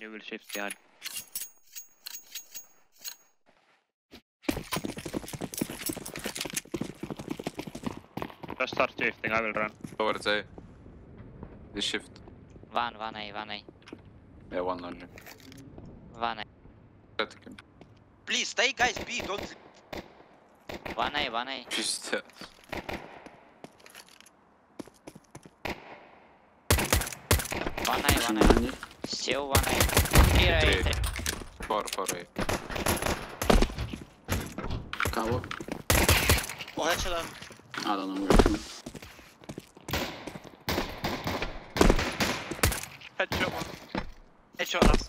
You will shift behind. Just start shifting, I will run. Towards A. This shift. One A. Yeah, one laundry. One A. Please stay, guys, B, don't. One A. Just. One A. Still one A. Here I am. Four A. Cover. Oh, that's a lot. I don't know where to go. Headshot one. Headshot last.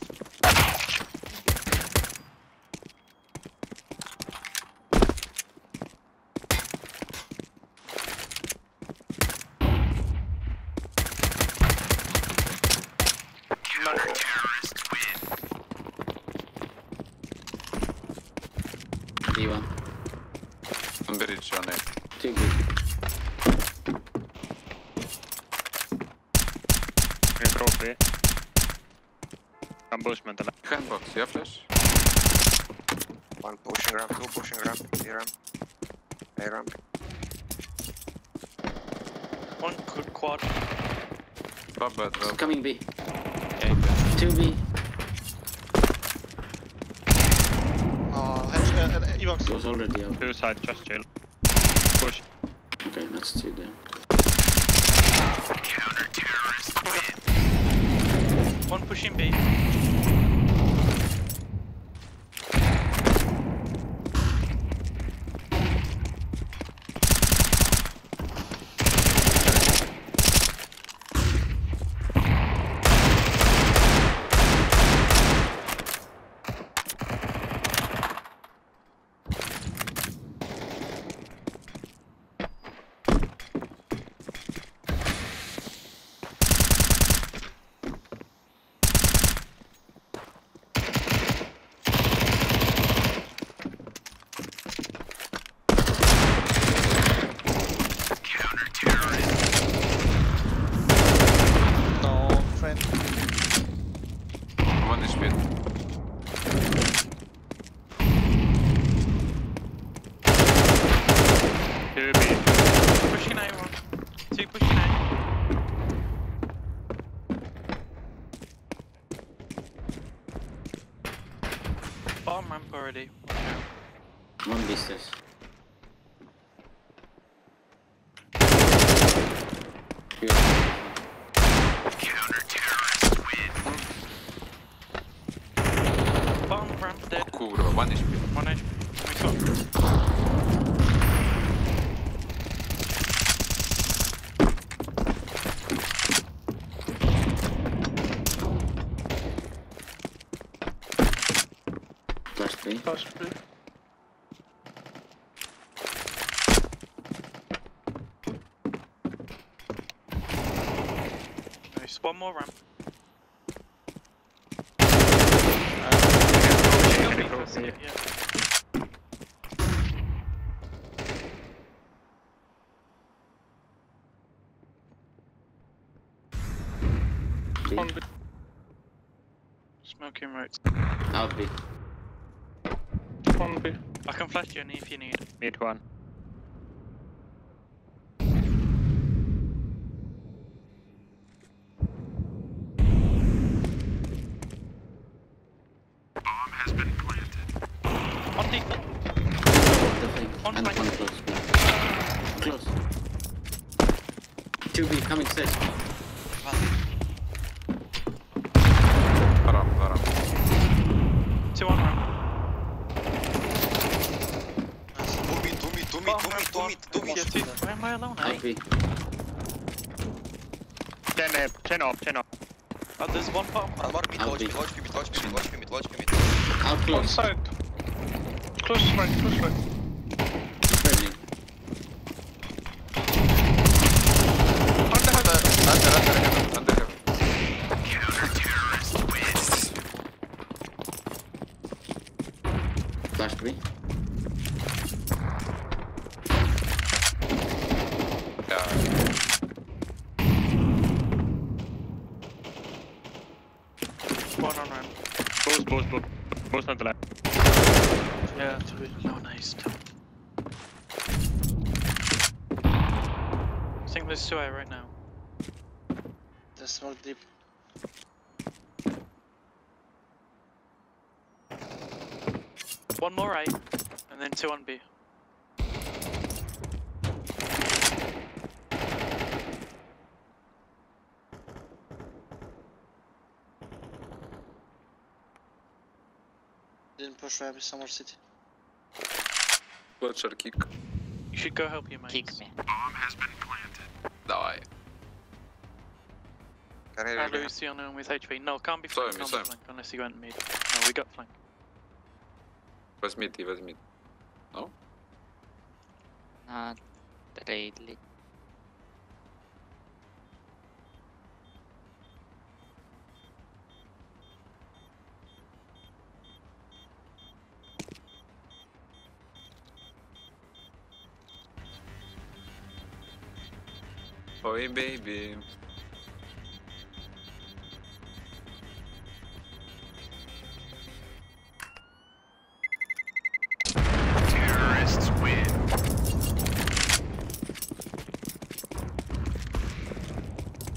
D1. On the ridge on it. Too good. Ambushment. Handbox, you have flash? One pushing ramp, two pushing ramp, three ramp, A ramp. One good quad. Bubba. Coming B. Okay. 2B. Oh, Evox. It was already out. Two side, just chill. Push. Okay, that's two there. Counter terrorist. One pushing B. Bomb ramp already. One business. Counter terrorist win. Bomb ramp dead. Oh, cool. One HP. Flash B. Nice, one more ramp. Smoking right. I'll be. I can flash you if you need. Mid one. Bomb has been planted. On deep. On flank. Close. 2B coming straight. Two on ramp. Do me. Why am I alone? IP. 10 up. Oh, there's one bomb. Watch me. Out close. One side. Close right. Under heaven. Counter terrorist wins. Flash me. One on ramp. Both on the left. Yeah, that's really low, nice. I think there's two out right now. There's more deep. One more right, and then two on B. Didn't push Rabbit, some more city. Watch our kick. You should go help your mates. Kick me. Bomb has been planted. Die. Can I lose the unknown with HP? No, can't be flank, can't be flank, unless you went mid. No, we got flank. Возьми ты, возьми. No? Not really. Oi, baby. Terrorists win.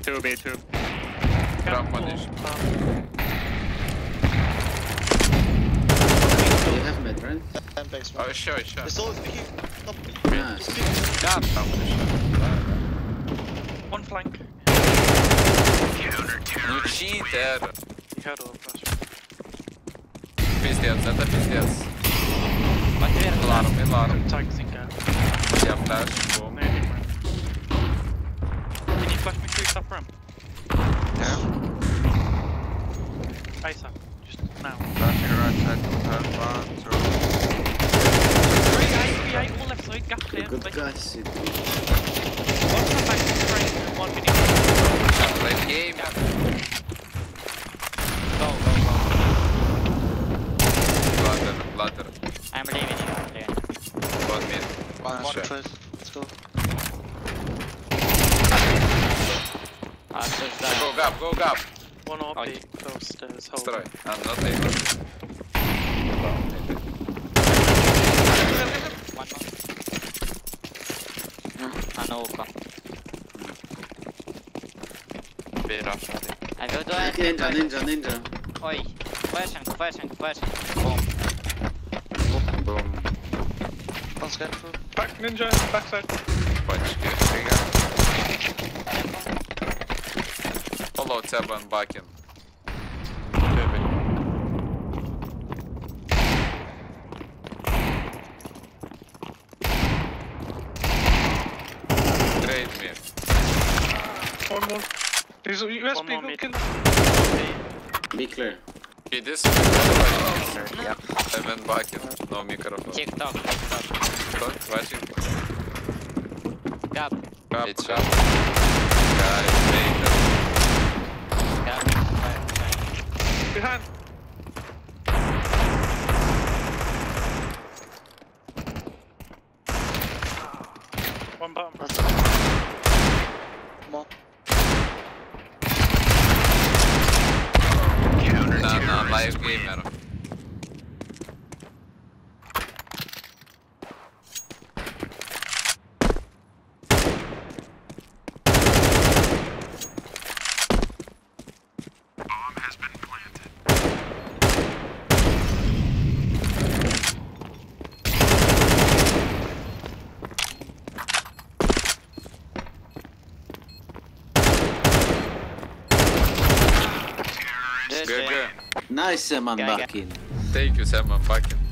Two B, two. Drop one dish. You have mid, right? Oh, sure. There's always be here. Top B. Yeah. One flank. You cheated. You had a flash. Пиздец, это пиздец. Милару. Я флэш. Can you flash me through top ramp? Yeah. Aisa, just now. Flashing right side, one, two. Three, all left side, gap clear. Good guys. One from back to the train and one beneath the game. Go. Ladder. I'm leaving you out there. One mid. One trace. Let's go. I'm just dying. Go gap. One off the close stairs. Hold. I'm not able. One more. I know Oka. Be rough. I will do it. Ninja. Oi. Flashing. Boom. One scan through. Back ninja, backside. Watch this thing. Follow tab and back in. One more. There's a US one people kill. Be clear. Okay, this is yeah. I went back in. No microphone. TikTok. Watching. Gap. It's up. Guys, take it. Gap. Behind. One bomb. Come on. No, live game, man. Bomb has been planted. Good. Nice, Sam, I'm back in. Thank you, Sam, I'm back in.